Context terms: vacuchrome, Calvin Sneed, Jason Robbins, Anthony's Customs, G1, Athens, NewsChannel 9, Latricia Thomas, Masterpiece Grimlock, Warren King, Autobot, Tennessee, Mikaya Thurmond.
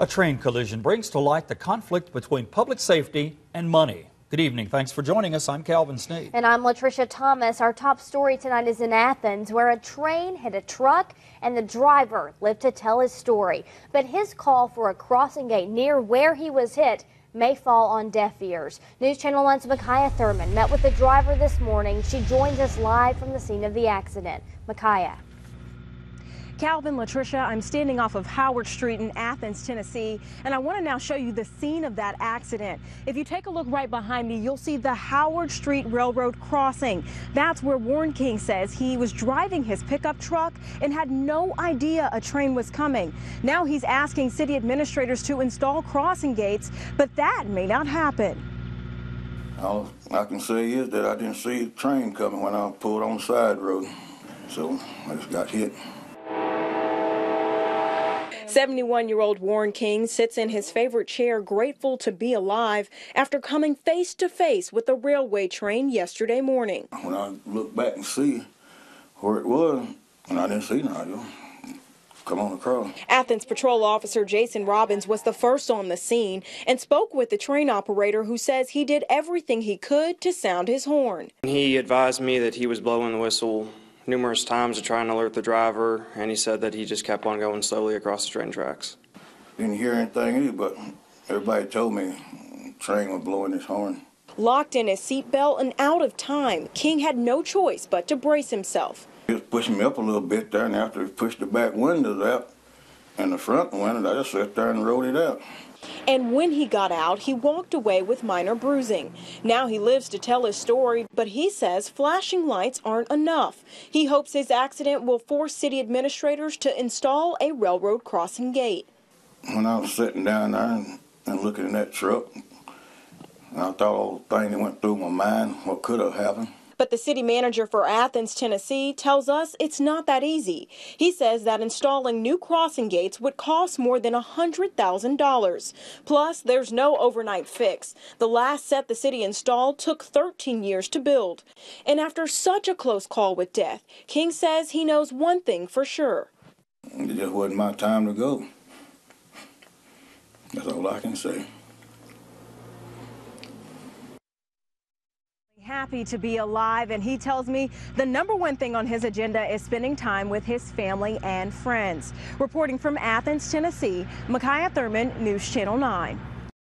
A train collision brings to light the conflict between public safety and money. Good evening. Thanks for joining us. I'm Calvin Sneed. And I'm Latricia Thomas. Our top story tonight is in Athens, where a train hit a truck and the driver lived to tell his story. But his call for a crossing gate near where he was hit may fall on deaf ears. NewsChannel 9's Mikaya Thurmond met with the driver this morning. She joins us live from the scene of the accident. Mikaya. Calvin, Latricia, I'm standing off of Howard Street in Athens, Tennessee, and I want to now show you the scene of that accident. If you take a look right behind me, you'll see the Howard Street Railroad crossing. That's where Warren King says he was driving his pickup truck and had no idea a train was coming. Now he's asking city administrators to install crossing gates, but that may not happen. All I can say is that I didn't see the train coming when I pulled on the side road, so I just got hit. 71-year-old Warren King sits in his favorite chair, grateful to be alive after coming face to face with a railway train yesterday morning. When I look back and see where it was, and I didn't see Nigel come on across. Athens patrol officer Jason Robbins was the first on the scene and spoke with the train operator, who says he did everything he could to sound his horn. He advised me that he was blowing the whistle numerous times to try and alert the driver, and he said that he just kept on going slowly across the train tracks. Didn't hear anything either, but everybody told me the train was blowing his horn. Locked in his seatbelt and out of time, King had no choice but to brace himself. He was pushing me up a little bit there, and after he pushed the back windows out and the front windows, I just sat there and rode it out. And when he got out, he walked away with minor bruising. Now he lives to tell his story, but he says flashing lights aren't enough. He hopes his accident will force city administrators to install a railroad crossing gate. When I was sitting down there and looking at that truck, I thought all the things that went through my mind, what could have happened. But the city manager for Athens, Tennessee, tells us it's not that easy. He says that installing new crossing gates would cost more than $100,000. Plus, there's no overnight fix. The last set the city installed took 13 years to build. And after such a close call with death, King says he knows one thing for sure. It just wasn't my time to go. That's all I can say. Happy to be alive, and he tells me the number one thing on his agenda is spending time with his family and friends. Reporting from Athens, Tennessee, Mikaya Thurmond, News Channel 9.